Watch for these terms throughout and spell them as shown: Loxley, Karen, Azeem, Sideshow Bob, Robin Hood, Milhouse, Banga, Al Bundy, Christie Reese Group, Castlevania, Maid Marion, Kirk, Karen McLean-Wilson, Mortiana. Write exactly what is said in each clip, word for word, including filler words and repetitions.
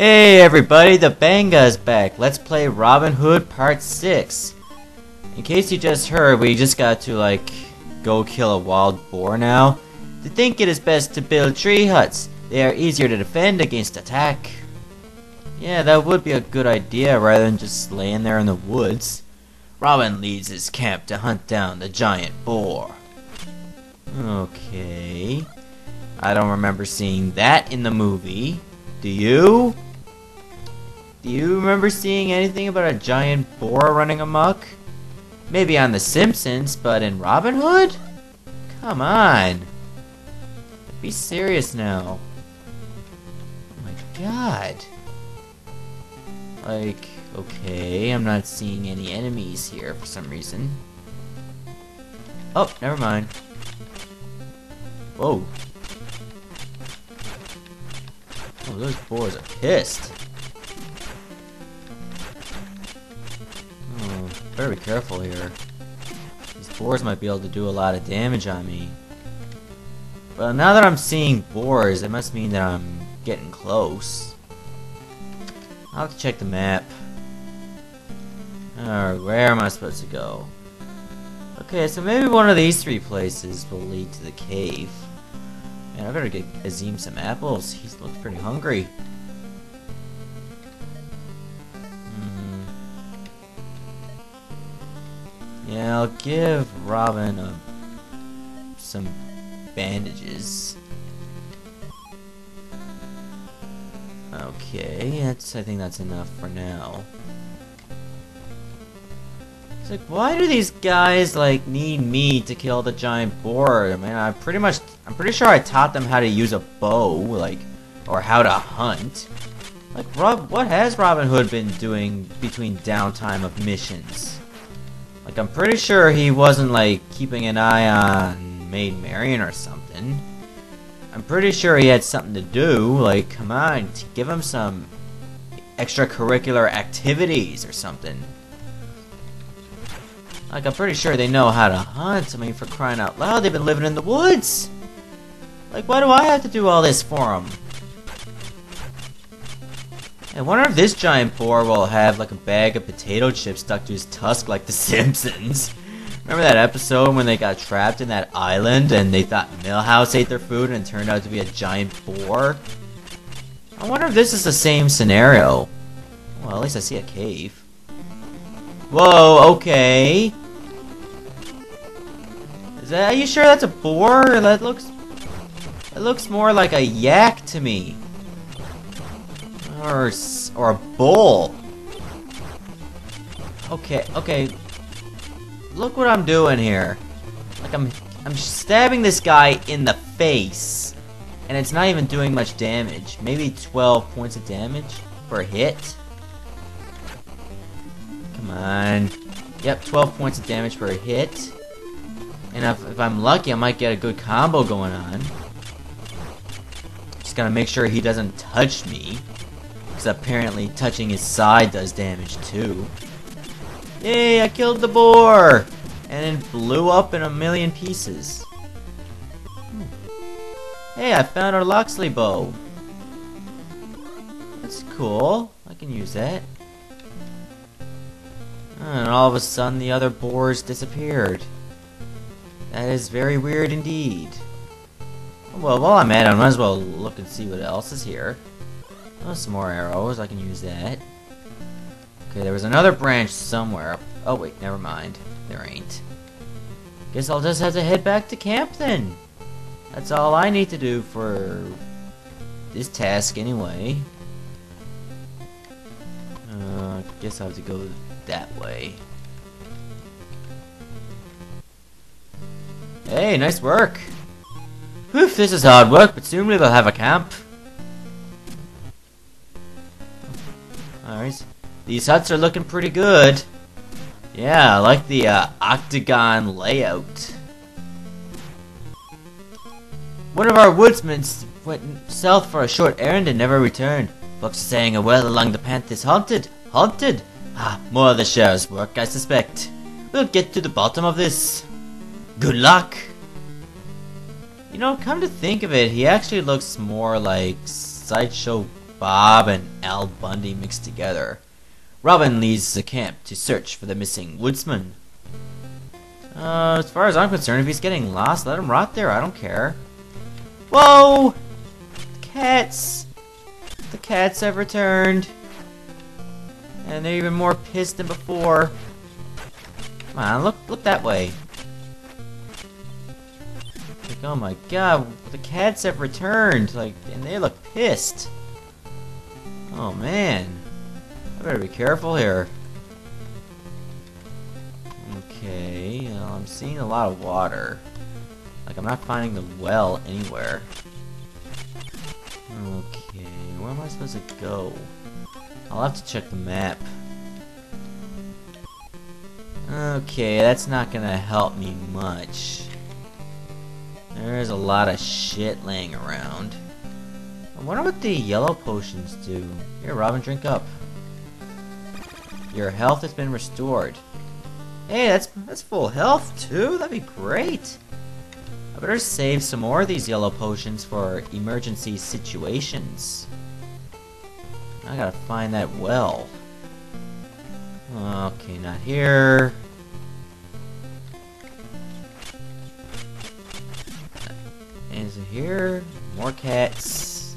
Hey everybody, the Bang Guy's back. Let's play Robin Hood Part six. In case you just heard, we just got to, like, go kill a wild boar now. They think it is best to build tree huts. They are easier to defend against attack. Yeah, that would be a good idea rather than just laying there in the woods. Robin leaves his camp to hunt down the giant boar. Okay. I don't remember seeing that in the movie. Do you? Do you remember seeing anything about a giant boar running amok? Maybe on The Simpsons, but in Robin Hood? Come on. Be serious now. Oh my god. Like, okay, I'm not seeing any enemies here for some reason. Oh, never mind. Whoa. Oh, those boars are pissed. Better be careful here. These boars might be able to do a lot of damage on me. Well, now that I'm seeing boars, it must mean that I'm getting close. I'll have to check the map. Alright, where am I supposed to go? Okay, so maybe one of these three places will lead to the cave. Man, I better get Azeem some apples. He looks pretty hungry. Yeah, I'll give Robin uh, some bandages. Okay, that's, I think that's enough for now. It's like, why do these guys like need me to kill the giant boar? I mean, I pretty much, I'm pretty sure I taught them how to use a bow, like, or how to hunt. Like, Rob, what has Robin Hood been doing between downtime of missions? Like, I'm pretty sure he wasn't, like, keeping an eye on Maid Marion or something. I'm pretty sure he had something to do. Like, come on, give him some extracurricular activities or something. Like, I'm pretty sure they know how to hunt. I mean, for crying out loud, they've been living in the woods! Like, why do I have to do all this for him? I wonder if this giant boar will have like a bag of potato chips stuck to his tusk like The Simpsons. Remember that episode when they got trapped in that island and they thought Milhouse ate their food and it turned out to be a giant boar? I wonder if this is the same scenario. Well, at least I see a cave. Whoa, okay. Is that, are you sure that's a boar? That looks... It looks more like a yak to me. Or, or a bull. Okay, okay. Look what I'm doing here. Like I'm, I'm stabbing this guy in the face, and it's not even doing much damage. Maybe twelve points of damage per hit. Come on. Yep, twelve points of damage per hit. And if, if I'm lucky, I might get a good combo going on. Just gotta make sure he doesn't touch me. Apparently touching his side does damage too. Yay, I killed the boar! And it blew up in a million pieces. Hmm. Hey, I found our Loxley bow. That's cool. I can use that. And all of a sudden the other boars disappeared. That is very weird indeed. Well, while I'm at it, I might as well look and see what else is here. Oh, some more arrows, I can use that. Okay, there was another branch somewhere. Oh wait, never mind. There ain't. Guess I'll just have to head back to camp then. That's all I need to do for this task anyway. Uh, guess I'll have to go that way. Hey, nice work! Whew, this is hard work, but soon we will have a camp. These huts are looking pretty good. Yeah, I like the uh, octagon layout. One of our woodsmen went south for a short errand and never returned. Buck's saying a well along the path is haunted. Haunted? Ah, more of the sheriff's work, I suspect. We'll get to the bottom of this. Good luck. You know, come to think of it, he actually looks more like Sideshow Bob and Al Bundy mixed together. Robin leaves the camp to search for the missing woodsman. Uh, as far as I'm concerned, if he's getting lost, let him rot there. I don't care. Whoa! The cats! The cats have returned. And they're even more pissed than before. Come on, look, look that way. Like, oh my god, the cats have returned. Like, and they look pissed. Oh man. I better be careful here. Okay, well, I'm seeing a lot of water. Like, I'm not finding the well anywhere. Okay, where am I supposed to go? I'll have to check the map. Okay, that's not gonna help me much. There's a lot of shit laying around. I wonder what the yellow potions do. Here, Robin, drink up. Your health has been restored. Hey, that's that's full health too? That'd be great. I better save some more of these yellow potions for emergency situations. I gotta find that well. Okay, not here. Is it here? More cats.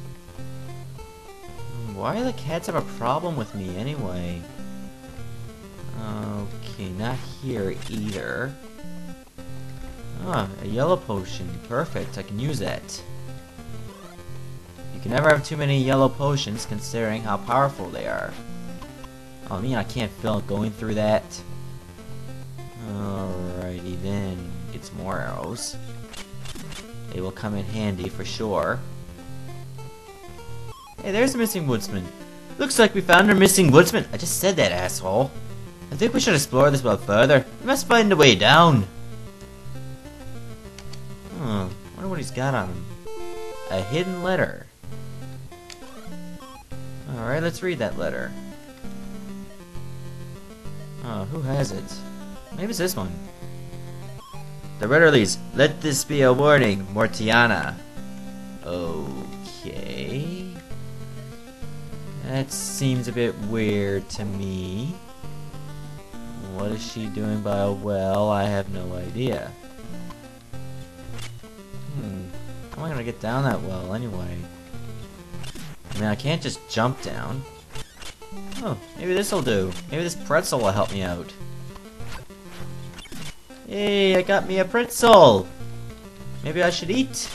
Why do the cats have a problem with me anyway? Okay, not here either. Ah, a yellow potion. Perfect, I can use that. You can never have too many yellow potions considering how powerful they are. Oh, I mean, I can't feel going through that. Alrighty then. Get some more arrows. They will come in handy for sure. Hey, there's the missing woodsman. Looks like we found our missing woodsman. I just said that, asshole. I think we should explore this well further. We must find a way down. Hmm, I wonder what he's got on him. A hidden letter. Alright, let's read that letter. Oh, who has it? Maybe it's this one. The letter reads, "Let this be a warning, Mortiana." Okay. That seems a bit weird to me. What is she doing by a well? I have no idea. Hmm. How am I gonna get down that well anyway? I mean, I can't just jump down. Oh, maybe this'll do. Maybe this pretzel will help me out. Hey, I got me a pretzel! Maybe I should eat?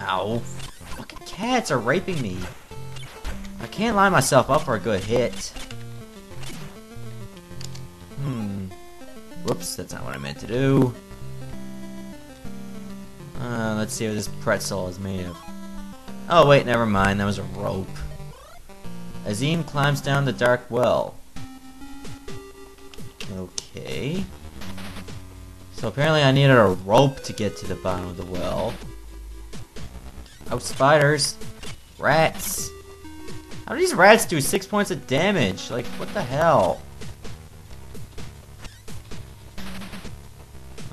Ow. Fucking cats are raping me. I can't line myself up for a good hit. Hmm. Whoops, that's not what I meant to do. Uh, let's see what this pretzel is made of. Oh wait, never mind, that was a rope. Azeem climbs down the dark well. Okay. So apparently I needed a rope to get to the bottom of the well. Oh, spiders. Rats. How do these rats do six points of damage? Like, what the hell?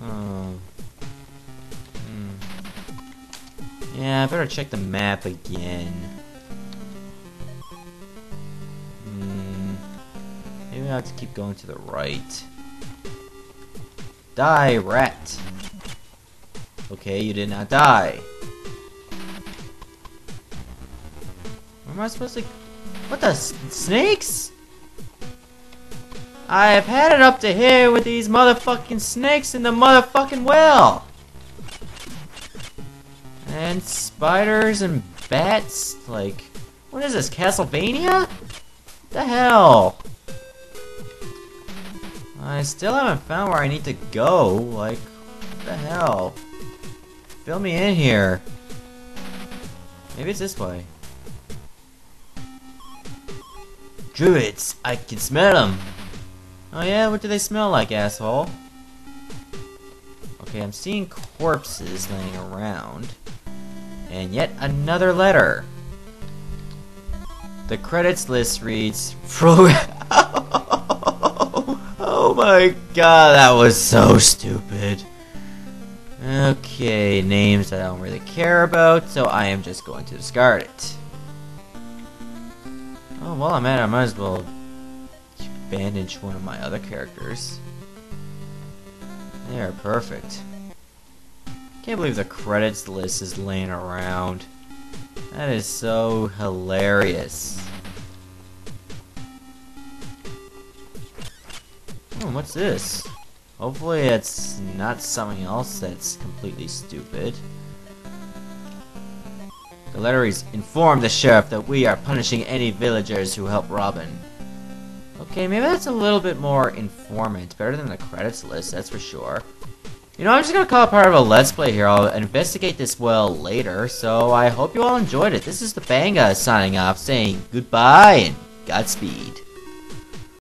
Oh. Hmm. Yeah, I better check the map again. I have to keep going to the right. Die, rat! Okay, you did not die. Where am I supposed to... What the... S snakes? I have had it up to here with these motherfucking snakes in the motherfucking well! And spiders and bats, like... What is this, Castlevania? What the hell? I still haven't found where I need to go. Like, what the hell? Fill me in here. Maybe it's this way. Druids, I can smell them. Oh yeah, what do they smell like, asshole? Okay, I'm seeing corpses laying around. And yet another letter. The credits list reads, Oh my god, that was so stupid. Okay, names I don't really care about, so I am just going to discard it. while I'm at it, I might as well bandage one of my other characters. There, perfect. Can't believe the credits list is laying around. That is so hilarious. Hmm, what's this? Hopefully it's not something else that's completely stupid. The letteries inform the sheriff that we are punishing any villagers who help Robin. Okay, maybe that's a little bit more informative. Better than the credits list, that's for sure. You know, I'm just gonna call it part of a Let's Play here. I'll investigate this well later, so I hope you all enjoyed it. This is the Banga signing off, saying goodbye and Godspeed.